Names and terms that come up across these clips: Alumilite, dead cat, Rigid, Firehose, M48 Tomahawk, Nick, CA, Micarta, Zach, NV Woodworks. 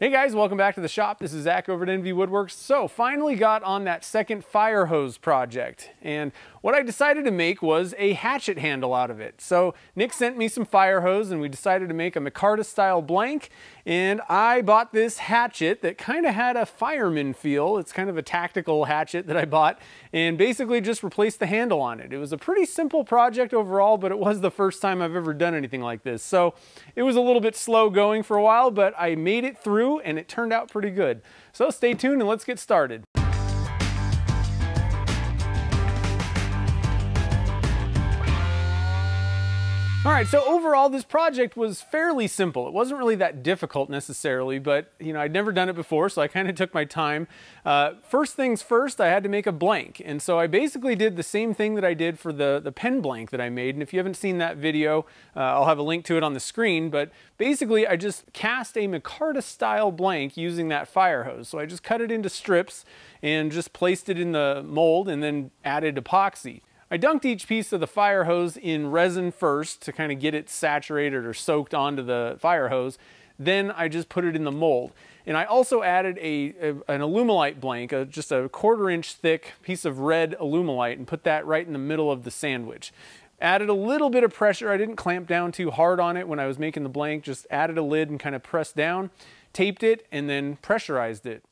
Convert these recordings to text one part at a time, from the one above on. Hey guys, welcome back to the shop. This is Zach over at NV Woodworks. So finally got on that second Firehose project. And what I decided to make was a hatchet handle out of it. So Nick sent me some Firehose and we decided to make a Micarta style blank. And I bought this hatchet that kind of had a fireman feel. It's kind of a tactical hatchet that I bought and basically just replaced the handle on it. It was a pretty simple project overall, but it was the first time I've ever done anything like this. So it was a little bit slow going for a while, but I made it through and it turned out pretty good. So stay tuned and let's get started. All right, so overall this project was fairly simple. It wasn't really that difficult necessarily, but you know, I'd never done it before, so I kind of took my time. First things first, I had to make a blank. And so I basically did the same thing that I did for the pen blank that I made. And if you haven't seen that video, I'll have a link to it on the screen, but basically I just cast a Micarta style blank using that Firehose. So I just cut it into strips and just placed it in the mold and then added epoxy. I dunked each piece of the Firehose in resin first to kind of get it saturated or soaked onto the Firehose. Then I just put it in the mold. And I also added an Alumilite blank, just a 1/4 inch thick piece of red Alumilite, and put that right in the middle of the sandwich. Added a little bit of pressure. I didn't clamp down too hard on it when I was making the blank, just added a lid and kind of pressed down, taped it, and then pressurized it.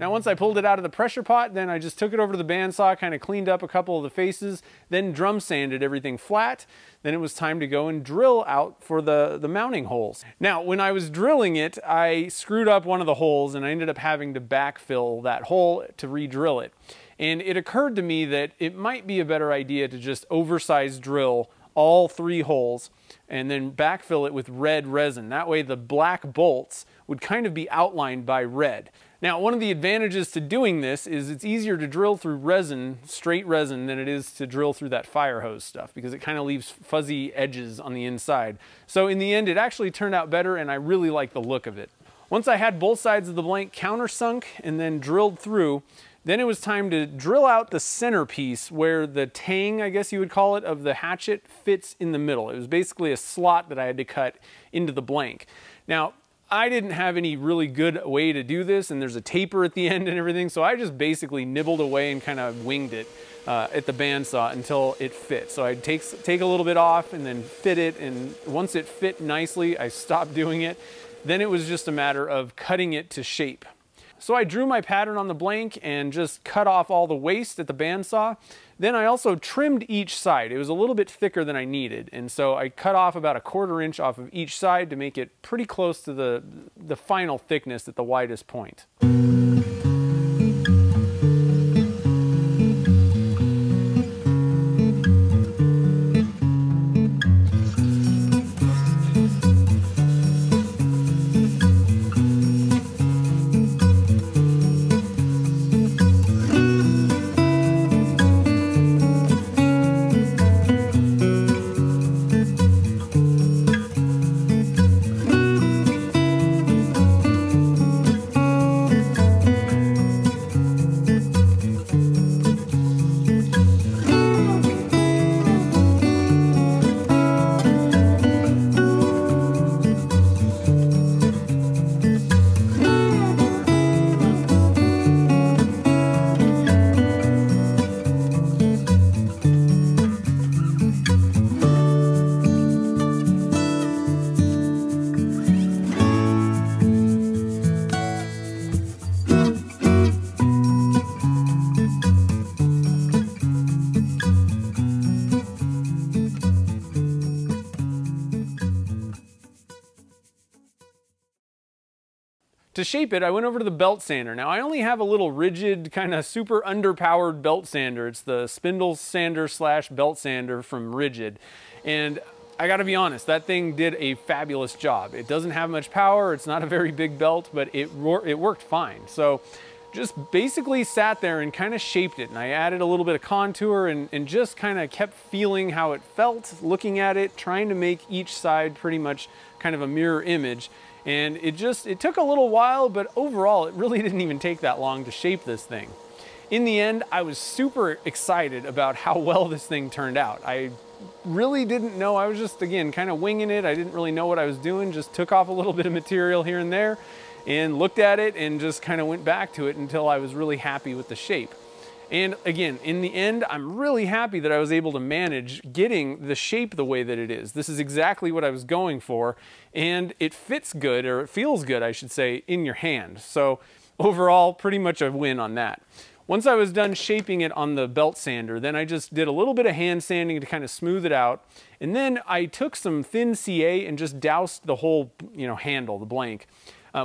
Now once I pulled it out of the pressure pot, then I just took it over to the bandsaw, kind of cleaned up a couple of the faces, then drum sanded everything flat. Then it was time to go and drill out for the mounting holes. Now when I was drilling it, I screwed up one of the holes and I ended up having to backfill that hole to re-drill it. And it occurred to me that it might be a better idea to just oversize drill all 3 holes and then backfill it with red resin. That way the black bolts would kind of be outlined by red. Now, one of the advantages to doing this is it's easier to drill through resin, straight resin, than it is to drill through that Firehose stuff because it kind of leaves fuzzy edges on the inside. So in the end, it actually turned out better and I really like the look of it. Once I had both sides of the blank countersunk and then drilled through, then it was time to drill out the centerpiece where the tang, I guess you would call it, of the hatchet fits in the middle. It was basically a slot that I had to cut into the blank. Now, I didn't have any really good way to do this, and there's a taper at the end and everything, so I just basically nibbled away and kind of winged it at the bandsaw until it fit. So I'd take a little bit off and then fit it, and once it fit nicely, I stopped doing it. Then it was just a matter of cutting it to shape. So I drew my pattern on the blank and just cut off all the waste at the bandsaw. Then I also trimmed each side. It was a little bit thicker than I needed. And so I cut off about a 1/4 inch off of each side to make it pretty close to the final thickness at the widest point. To shape it, I went over to the belt sander. Now I only have a little Rigid, kind of super underpowered belt sander. It's the spindle sander slash belt sander from Rigid. And I gotta be honest, that thing did a fabulous job. It doesn't have much power, it's not a very big belt, but it worked fine. So just basically sat there and kind of shaped it. And I added a little bit of contour and just kind of kept feeling how it felt, looking at it, trying to make each side pretty much kind of a mirror image. And it took a little while, but overall, it really didn't even take that long to shape this thing. In the end, I was super excited about how well this thing turned out. I really didn't know, I was just, again, kind of winging it. I didn't really know what I was doing, just took off a little bit of material here and there and looked at it and just kind of went back to it until I was really happy with the shape. And again, in the end, I'm really happy that I was able to manage getting the shape the way that it is. This is exactly what I was going for, and it fits good, or it feels good, I should say, in your hand. So overall, pretty much a win on that. Once I was done shaping it on the belt sander, then I just did a little bit of hand sanding to kind of smooth it out. And then I took some thin CA and just doused the whole, handle, the blank.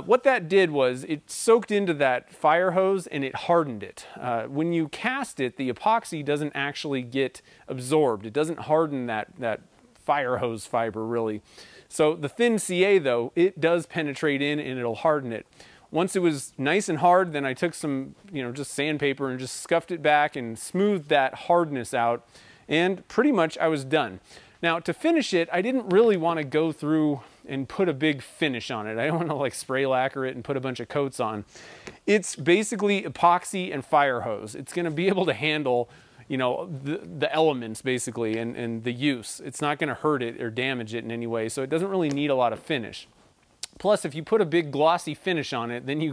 What that did was it soaked into that fire hose and it hardened it. When you cast it, the epoxy doesn't actually get absorbed. It doesn't harden that fire hose fiber really. So the thin CA though, it does penetrate in and it'll harden it. Once it was nice and hard, then I took some, just sandpaper and just scuffed it back and smoothed that hardness out. And pretty much I was done. Now to finish it, I didn't really want to go through and put a big finish on it. I don't want to like spray lacquer it and put a bunch of coats on. It's basically epoxy and fire hose. It's going to be able to handle, the elements basically and the use. It's not going to hurt it or damage it in any way. So it doesn't really need a lot of finish. Plus, if you put a big glossy finish on it, then you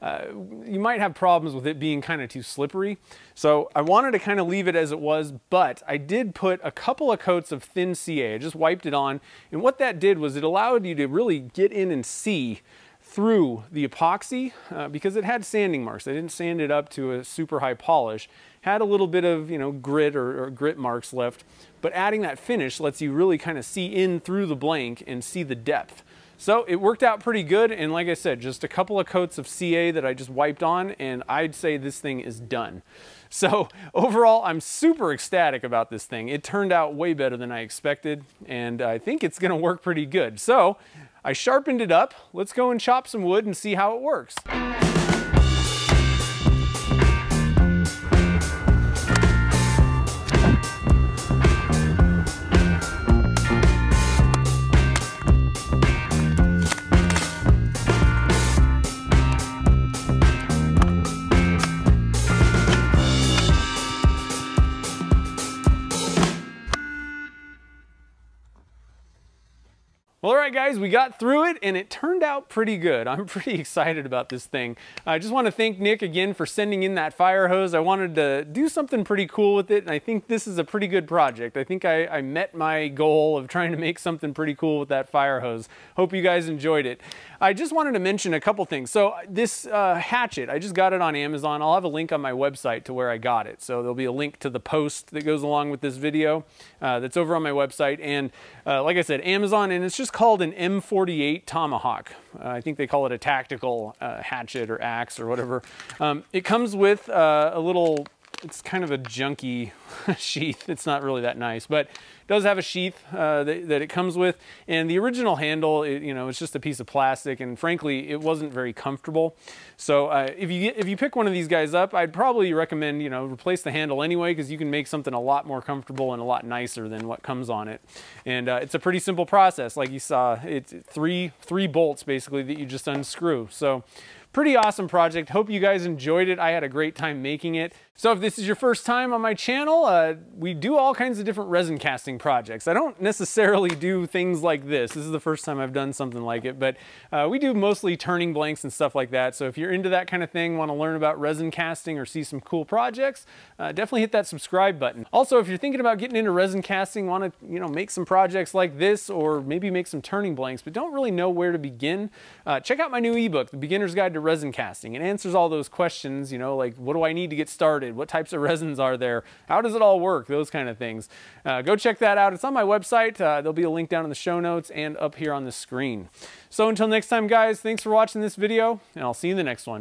might have problems with it being kind of too slippery. So I wanted to kind of leave it as it was, but I did put a couple of coats of thin CA. I just wiped it on. And what that did was it allowed you to really get in and see through the epoxy because it had sanding marks. I didn't sand it up to a super high polish. Had a little bit of grit or grit marks left, but adding that finish lets you really kind of see in through the blank and see the depth. So it worked out pretty good, and like I said, just a couple of coats of CA that I just wiped on, and I'd say this thing is done. So overall, I'm super ecstatic about this thing. It turned out way better than I expected, and I think it's gonna work pretty good. So I sharpened it up. Let's go and chop some wood and see how it works. Well, all right guys, we got through it and it turned out pretty good. I'm pretty excited about this thing. I just want to thank Nick again for sending in that fire hose. I wanted to do something pretty cool with it, and I think this is a pretty good project. I think I met my goal of trying to make something pretty cool with that fire hose. Hope you guys enjoyed it. I just wanted to mention a couple things. So this hatchet, I just got it on Amazon. I'll have a link on my website to where I got it. So there'll be a link to the post that goes along with this video that's over on my website. And like I said, Amazon, and it's just called an M48 Tomahawk. I think they call it a tactical hatchet or axe or whatever. It comes with a little, it's kind of a junky sheath. It's not really that nice, but it does have a sheath that it comes with. And the original handle, it's just a piece of plastic, and frankly, it wasn't very comfortable. So if you pick one of these guys up, I'd probably recommend, replace the handle anyway, because you can make something a lot more comfortable and a lot nicer than what comes on it. And it's a pretty simple process. Like you saw, it's three bolts basically that you just unscrew. So pretty awesome project. Hope you guys enjoyed it. I had a great time making it. So if this is your first time on my channel, we do all kinds of different resin casting projects. I don't necessarily do things like this. This is the first time I've done something like it, but we do mostly turning blanks and stuff like that. So if you're into that kind of thing, want to learn about resin casting or see some cool projects, definitely hit that subscribe button. Also, if you're thinking about getting into resin casting, want to make some projects like this, or maybe make some turning blanks, but don't really know where to begin, check out my new ebook, The Beginner's Guide to resin casting? It answers all those questions, you know, like what do I need to get started? What types of resins are there? How does it all work? Those kind of things. Go check that out. It's on my website. There'll be a link down in the show notes and up here on the screen. So until next time, guys, thanks for watching this video, and I'll see you in the next one.